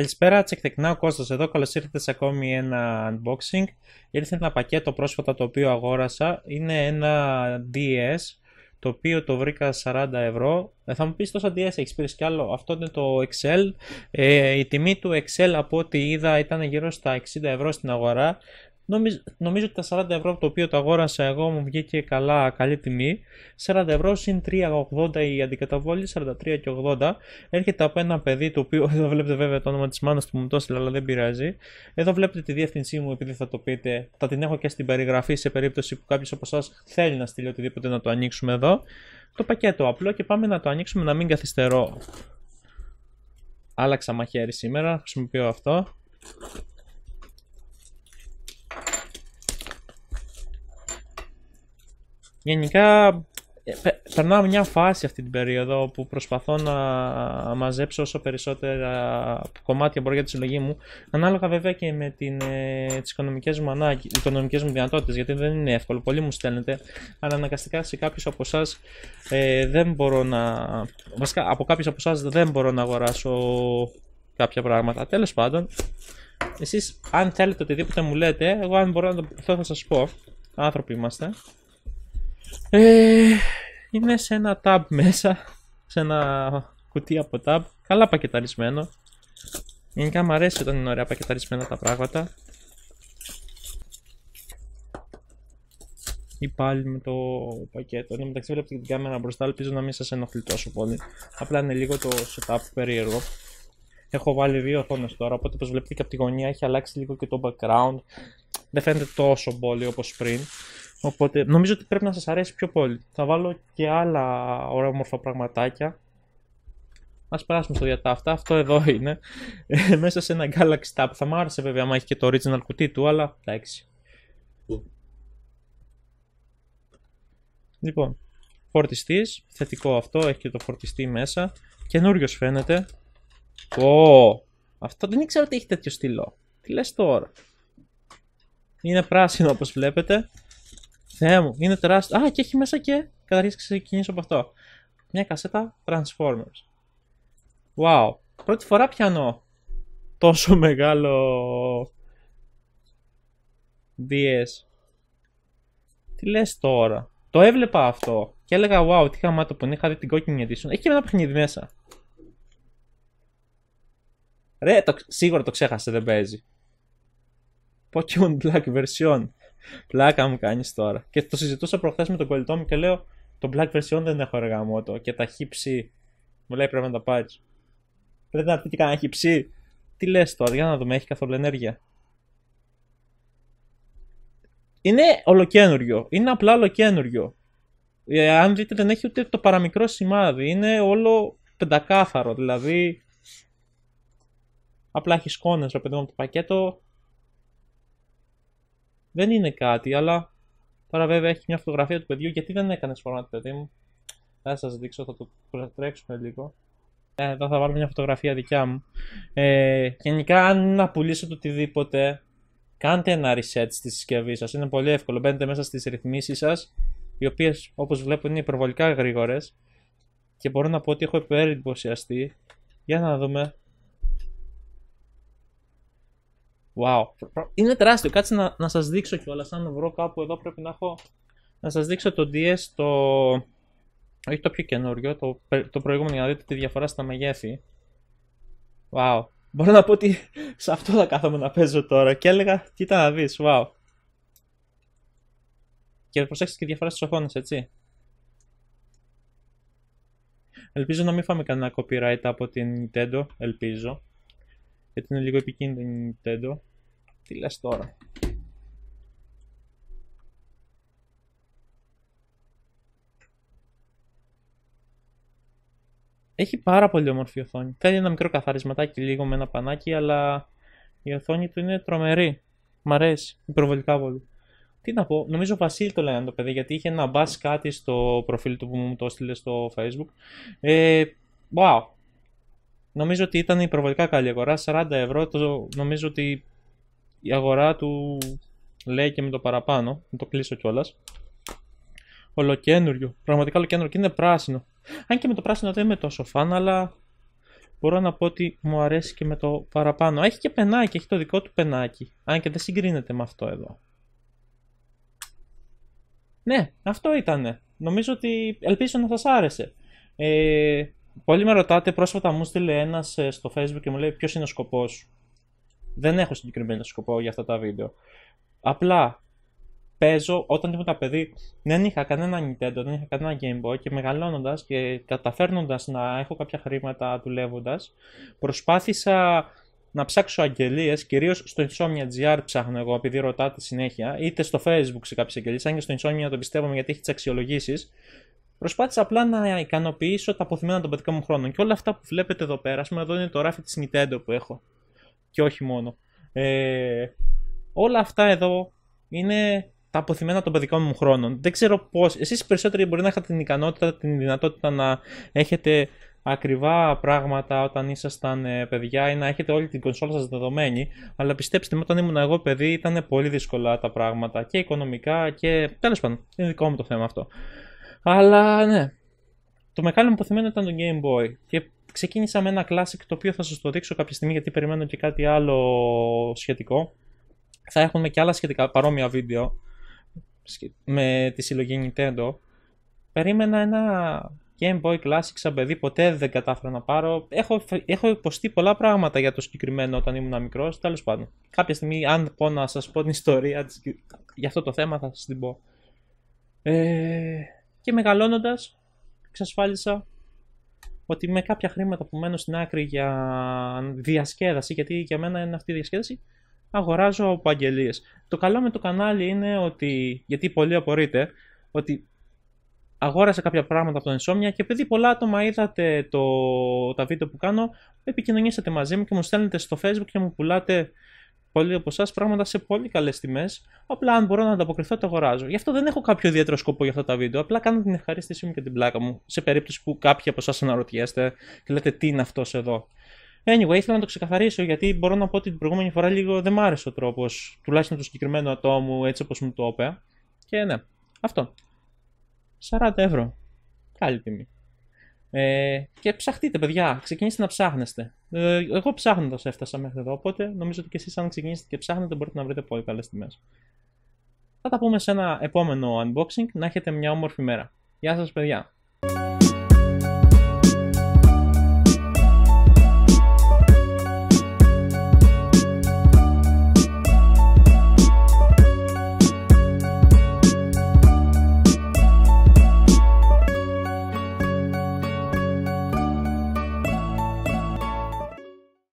Καλησπέρα, τσεκτεκνά ο Κώστας εδώ. Καλώς ήρθατε σε ακόμη ένα unboxing. Ήρθε ένα πακέτο πρόσφατα το οποίο αγόρασα. Είναι ένα DS, το οποίο το βρήκα 40€. Θα μου πεις τόσα DS έχεις πήρες κι άλλο? Αυτό είναι το XL. Η τιμή του XL από ό,τι είδα ήταν γύρω στα 60€ στην αγορά. Νομίζω ότι τα 40€ το οποίο το αγόρασα εγώ μου βγήκε καλά, καλή τιμή. 40€ συν 3,80 η αντικαταβόλη, 43,80. Έρχεται από ένα παιδί το οποίο, εδώ βλέπετε βέβαια το όνομα της μάνας που μου το έστειλε, αλλά δεν πειράζει. Εδώ βλέπετε τη διεύθυνσή μου, επειδή θα το πείτε, θα την έχω και στην περιγραφή σε περίπτωση που κάποιος από εσάς θέλει να στείλει οτιδήποτε να το ανοίξουμε εδώ. Το πακέτο απλό και πάμε να το ανοίξουμε, να μην καθυστερώ. Άλλαξα μαχαίρι σήμερα, χρησιμοποιώ αυτό. Γενικά περνάω μια φάση αυτή την περίοδο που προσπαθώ να μαζέψω όσο περισσότερα κομμάτια μπορώ για τη συλλογή μου, ανάλογα βέβαια και με τις οικονομικές μου δυνατότητες, γιατί δεν είναι εύκολο, πολλοί μου στέλνετε, αλλά αναγκαστικά σε κάποιους από εσάς δεν μπορώ να... Βασικά από κάποιους από εσάς δεν μπορώ να αγοράσω κάποια πράγματα. Τέλος πάντων, εσείς αν θέλετε οτιδήποτε μου λέτε, εγώ αν μπορώ να το πω θα σας πω, άνθρωποι είμαστε. Είναι σε ένα tab μέσα, σε ένα κουτί από tab, καλά πακεταρισμένο. Γενικά μου αρέσει όταν είναι ωραία πακεταρισμένα τα πράγματα. Ή πάλι με το πακέτο. Εν τω μεταξύ βλέπετε και την κάμερα μπροστά, ελπίζω να μην σας ενοχλεί τόσο πολύ. Απλά είναι λίγο το setup περίεργο. Έχω βάλει δύο οθόνες τώρα, οπότε όπως βλέπετε και από τη γωνία έχει αλλάξει λίγο και το background. Δεν φαίνεται τόσο πολύ όπως πριν. Οπότε νομίζω ότι πρέπει να σας αρέσει πιο πολύ. Θα βάλω και άλλα ωραία όμορφα πραγματάκια. Ας περάσουμε στο διατάφτα. Αυτό εδώ είναι. Μέσα σε ένα Galaxy Tab. Θα μου άρεσε βέβαια άμα έχει και το original κουτί του, αλλά εντάξει. Λοιπόν, φορτιστής. Θετικό αυτό. Έχει και το φορτιστή μέσα. Καινούριος φαίνεται. Ω! Αυτό δεν ήξερα ότι έχει τέτοιο στυλό. Τι λες τώρα? Είναι πράσινο όπως βλέπετε. Θεέ μου, είναι τεράστιο. Α, και έχει μέσα και. Καταρχήν ξεκινήσω από αυτό. Μια κασέτα Transformers. Wow. Πρώτη φορά πιάνω τόσο μεγάλο DS. Τι λες τώρα? Το έβλεπα αυτό και έλεγα wow, τι χαμάτο που είναι. Είχα δει την κόκκινη edition. Έχει και ένα παιχνίδι μέσα. Ρε, σίγουρα το ξέχασε, δεν παίζει. Pokemon Black Version. Πλάκα μου κάνεις τώρα. Και το συζητούσα προχθές με τον κολλητό μου και λέω: το Black Version δεν έχω εργαμότο. Και τα χύψη. Μου λέει πρέπει να τα πάρεις. Πρέπει να πει και κανένα χύψη. Τι λες τώρα, για να δούμε, έχει καθόλου ενέργεια? Είναι ολοκένουργιο. Είναι απλά ολοκένουργιο. Αν δείτε, δεν έχει ούτε το παραμικρό σημάδι. Είναι όλο πεντακάθαρο. Δηλαδή, απλά έχει σκόνες ρε παιδί μου από το πακέτο. Δεν είναι κάτι, αλλά τώρα βέβαια έχει μια φωτογραφία του παιδιού. Γιατί δεν έκανε φορμάτι, παιδί μου? Θα σας δείξω, θα το προτρέξουμε λίγο. Εδώ θα βάλω μια φωτογραφία δικιά μου. Γενικά, αν να πουλήσετε οτιδήποτε, κάντε ένα reset στη συσκευή σας. Είναι πολύ εύκολο. Μπαίνετε μέσα στις ρυθμίσεις σας, οι οποίες όπως βλέπω είναι υπερβολικά γρήγορες. Και μπορώ να πω ότι έχω υπερεντυπωσιαστεί. Για να δούμε. Wow. Είναι τεράστιο, κάτσε να σας δείξω κιόλας, αν βρω κάπου εδώ πρέπει να έχω... Να σας δείξω το DS, το... όχι το πιο καινούριο, το προηγούμενο, για να δείτε τη διαφορά στα μεγέθη. Wow. Μπορώ να πω ότι σε αυτό θα κάθομαι να παίζω τώρα και έλεγα, κοίτα να δεις, wow. Και προσέξτε και τη διαφορά στις οθόνες, έτσι. Ελπίζω να μην φάμε κανένα copyright από την Nintendo, ελπίζω. Γιατί είναι λίγο επικίνδυνη Nintendo. Τι λες τώρα? Έχει πάρα πολύ όμορφη οθόνη. Θέλει ένα μικρό καθαρισματάκι λίγο με ένα πανάκι, αλλά η οθόνη του είναι τρομερή. Μ' αρέσει υπερβολικά πολύ. Τι να πω, νομίζω Βασίλη το λέγανε το παιδί, γιατί είχε ένα μπας κάτι στο προφίλ του που μου το έστειλε στο Facebook. Wow. Νομίζω ότι ήταν υπερβολικά καλή αγορά, 40€, νομίζω ότι η αγορά του λέει και με το παραπάνω, να το κλείσω κιόλας. Ολοκένουργιο, πραγματικά ολοκένουργιο, και είναι πράσινο. Αν και με το πράσινο δεν είμαι τόσο φαν, αλλά μπορώ να πω ότι μου αρέσει και με το παραπάνω. Έχει και πενάκι, έχει το δικό του πενάκι. Αν και δεν συγκρίνεται με αυτό εδώ. Ναι, αυτό ήτανε. Νομίζω ότι ελπίζω να σας άρεσε. Πολλοί με ρωτάτε, πρόσφατα μου στείλε ένας στο Facebook και μου λέει ποιος είναι ο σκοπός σου. Δεν έχω συγκεκριμένο σκοπό για αυτά τα βίντεο. Απλά παίζω, όταν ήμουν παιδί δεν είχα κανένα Nintendo, δεν είχα κανένα Game Boy και μεγαλώνοντας και καταφέρνοντας να έχω κάποια χρήματα δουλεύοντας, προσπάθησα να ψάξω αγγελίες, κυρίως στο Insomnia.gr ψάχνω εγώ, επειδή ρωτάτε συνέχεια, είτε στο Facebook σε κάποιες αγγελίες, αν και στο Insomnia το πιστεύω γιατί έχει τις αξιολογήσεις. Προσπάθησα απλά να ικανοποιήσω τα αποθυμένα των παιδικών μου χρόνων και όλα αυτά που βλέπετε εδώ πέρα, εδώ είναι το ράφι της Nintendo που έχω. Και όχι μόνο. Όλα αυτά εδώ είναι τα αποθυμένα των παιδικών μου χρόνων. Δεν ξέρω πώς. Εσείς περισσότεροι μπορεί να έχετε την ικανότητα, την δυνατότητα να έχετε ακριβά πράγματα όταν ήσασταν παιδιά ή να έχετε όλη την κονσόλα σας δεδομένη. Αλλά πιστέψτε με, όταν ήμουν εγώ παιδί ήταν πολύ δύσκολα τα πράγματα και οικονομικά και τέλος πάντων. Είναι δικό μου το θέμα αυτό. Αλλά ναι. Το μεγάλο μου αποθυμένο ήταν το Game Boy. Και ξεκίνησα με ένα classic το οποίο θα σας το δείξω κάποια στιγμή γιατί περιμένω και κάτι άλλο σχετικό. Θα έχουμε και άλλα σχετικά παρόμοια βίντεο με τη συλλογή Nintendo. Περίμενα ένα Game Boy Classic σαν παιδί, ποτέ δεν κατάφερα να πάρω. Έχω υποστεί πολλά πράγματα για το συγκεκριμένο όταν ήμουν μικρός. Τέλος πάντων, κάποια στιγμή, αν πω να σας πω την ιστορία για αυτό το θέμα, θα σας την πω. Και μεγαλώνοντας, εξασφάλισα ότι με κάποια χρήματα που μένω στην άκρη για διασκέδαση, γιατί για μένα είναι αυτή η διασκέδαση, αγοράζω από αγγελίες. Το καλό με το κανάλι είναι ότι, γιατί πολλοί απορείτε, ότι αγόρασα κάποια πράγματα από το Insomnia και επειδή πολλά άτομα είδατε τα βίντεο που κάνω, επικοινωνήσατε μαζί μου και μου στέλνετε στο Facebook και μου πουλάτε πολλοί από εσάς πράγματα σε πολύ καλές τιμές. Απλά αν μπορώ να ανταποκριθώ, το αγοράζω. Γι' αυτό δεν έχω κάποιο ιδιαίτερο σκοπό για αυτά τα βίντεο. Απλά κάνω την ευχαρίστησή μου και την πλάκα μου. Σε περίπτωση που κάποιοι από εσάς αναρωτιέστε και λέτε τι είναι αυτός εδώ. Anyway, ήθελα να το ξεκαθαρίσω γιατί μπορώ να πω ότι την προηγούμενη φορά λίγο δεν μ' άρεσε ο τρόπος, τουλάχιστον του συγκεκριμένου ατόμου, έτσι όπως μου το είπε. Και ναι, αυτό. 40 ευρώ. Καλή τιμή. Και ψαχτείτε, παιδιά. Ξεκινήστε να ψάχνεστε. Εγώ ψάχνοντας έφτασα μέχρι εδώ. Οπότε νομίζω ότι και εσείς, αν ξεκινήσετε και ψάχνετε, μπορείτε να βρείτε πολύ καλές τιμές. Θα τα πούμε σε ένα επόμενο unboxing. Να έχετε μια όμορφη μέρα. Γεια σας, παιδιά.